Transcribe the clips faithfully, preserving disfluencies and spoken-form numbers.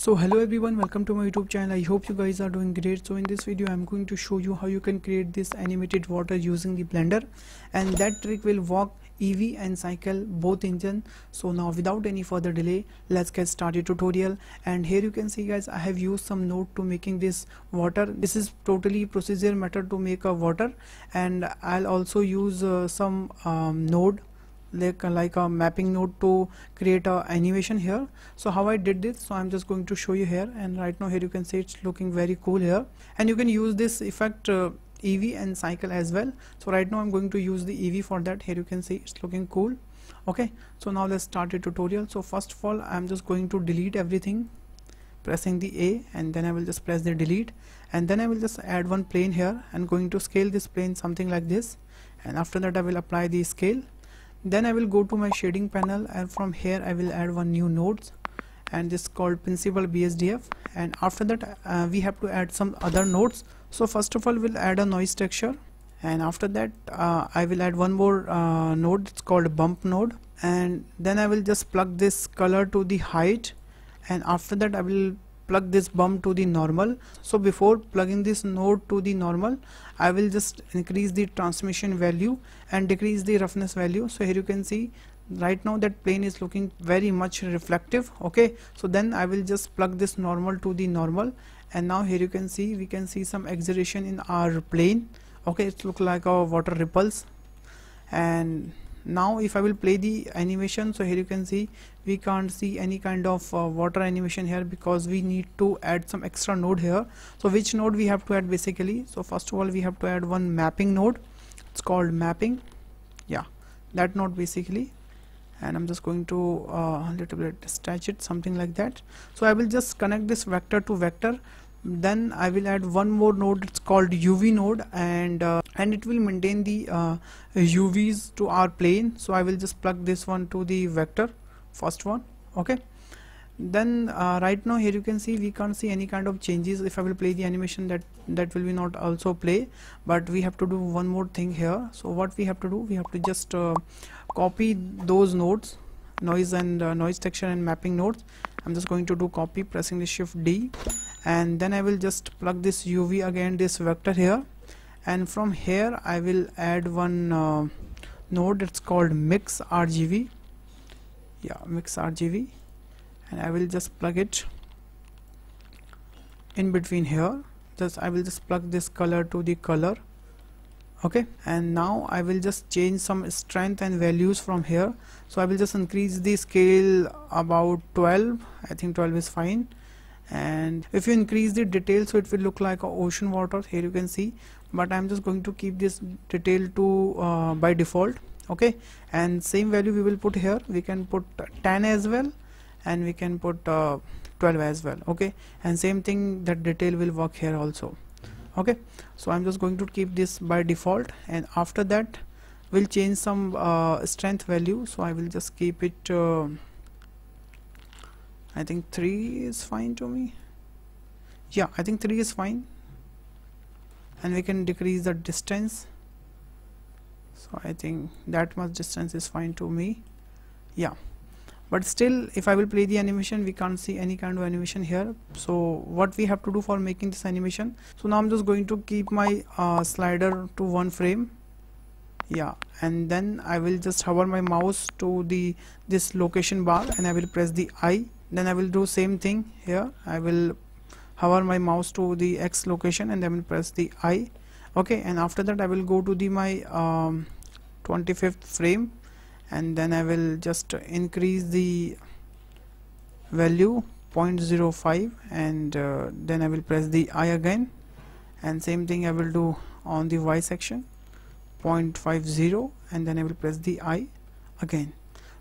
So hello everyone, welcome to my YouTube channel. I hope you guys are doing great. So in this video I'm going to show you how you can create this animated water using the Blender, and that trick will work Eevee and Cycle both engine. So now without any further delay, let's get started tutorial. And here you can see guys, I have used some node to making this water. This is totally procedure method to make a water, and I'll also use uh, some um, node like like a mapping node to create a animation here. So how I did this, so I'm just going to show you here. And right now here you can see it's looking very cool here, and you can use this effect uh, Eevee and Cycle as well. So right now I'm going to use the Eevee for that. Here you can see it's looking cool. Okay, so now let's start the tutorial. So first of all I'm just going to delete everything, pressing the A, and then I will just press the delete, and then I will just add one plane here. I'm going to scale this plane something like this, and after that I will apply the scale. Then I will go to my shading panel, and from here I will add one new nodes, and this is called Principal B S D F. And after that uh, we have to add some other nodes. So first of all we'll add a noise texture, and after that uh, I will add one more uh, node. It's called Bump node, and then I will just plug this color to the height, and after that I will plug this bump to the normal. So before plugging this node to the normal, I will just increase the transmission value and decrease the roughness value. So here you can see right now that plane is looking very much reflective. Okay, so then I will just plug this normal to the normal, and now here you can see we can see some exaggeration in our plane. Okay, it looks like our water ripples. And now if I will play the animation, so here you can see we can't see any kind of uh, water animation here, because we need to add some extra node here. So which node we have to add basically? So first of all we have to add one mapping node. It's called mapping, yeah, that node basically. And I'm just going to uh, little bit stretch it something like that. So I will just connect this vector to vector. Then I will add one more node. It's called U V node, and uh, and it will maintain the uh, U Vs to our plane. So I will just plug this one to the vector, first one. Okay, then uh, right now here you can see we can't see any kind of changes. If I will play the animation, that that will be not also play, but we have to do one more thing here. So what we have to do, we have to just uh, copy those nodes, noise and uh, noise texture and mapping nodes. I'm just going to do copy, pressing the shift D, and then I will just plug this U V again, this vector here, and from here I will add one uh, node. It's called mix R G B, yeah, mix R G B, and I will just plug it in between here. Just I will just plug this color to the color. Okay, and now I will just change some strength and values from here. So I will just increase the scale about twelve, I think twelve is fine. And if you increase the detail, so it will look like ocean water. Here you can see, but I'm just going to keep this detail to uh, by default. Okay, and same value we will put here. We can put ten as well, and we can put uh, twelve as well. Okay, and same thing, that detail will work here also. Okay, so I'm just going to keep this by default, and after that we'll change some uh, strength value. So I will just keep it uh, I think three is fine to me. Yeah, I think three is fine, and we can decrease the distance. So I think that much distance is fine to me, yeah. But still if I will play the animation, we can't see any kind of animation here. So what we have to do for making this animation, so now I'm just going to keep my uh, slider to one frame, yeah, and then I will just hover my mouse to the this location bar, and I will press the I. Then I will do same thing here. I will hover my mouse to the X location, and then I will press the I. Okay, and after that I will go to the my um, twenty-fifth frame, and then I will just increase the value zero point zero five, and uh, then I will press the I again, and same thing I will do on the Y section, zero point five zero, and then I will press the I again.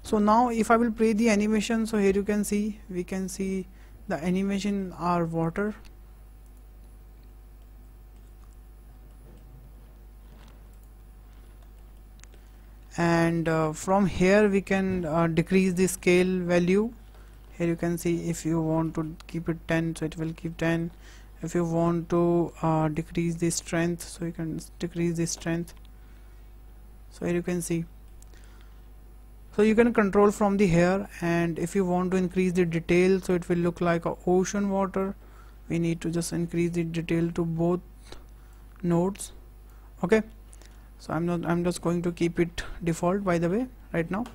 So now if I will play the animation, so here you can see we can see the animation our water. And uh, from here we can uh, decrease the scale value. Here you can see if you want to keep it ten, so it will keep ten. If you want to uh, decrease the strength, so you can decrease the strength. So here you can see. So you can control from the here, and if you want to increase the detail so it will look like a ocean water, we need to just increase the detail to both nodes. Okay, so I'm not I'm just going to keep it default by the way right now.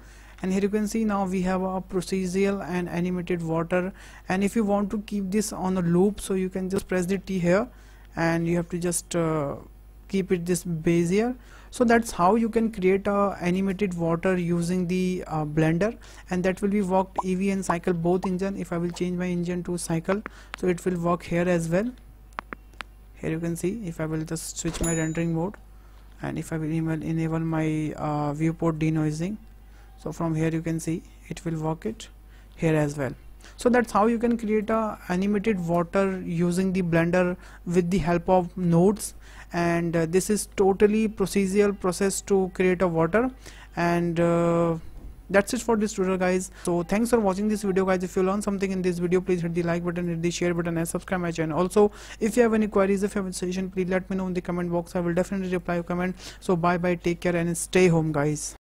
And here you can see now we have a procedural and animated water, and if you want to keep this on a loop, so you can just press the T here and you have to just uh, keep it this bezier. So that's how you can create a animated water using the uh, Blender, and that will be worked Eevee and Cycle both engine. If I will change my engine to Cycle, so it will work here as well. Here you can see if I will just switch my rendering mode, and if I will enable my uh, viewport denoising, so from here you can see it will work it here as well. So that's how you can create a animated water using the Blender with the help of nodes, and uh, this is totally procedural process to create a water. And uh, that's it for this tutorial guys. So thanks for watching this video guys. If you learned something in this video, please hit the like button, hit the share button, and subscribe my channel. Also, if you have any queries, if you have any suggestion, please let me know in the comment box. I will definitely reply your comment. So bye bye, take care, and stay home guys.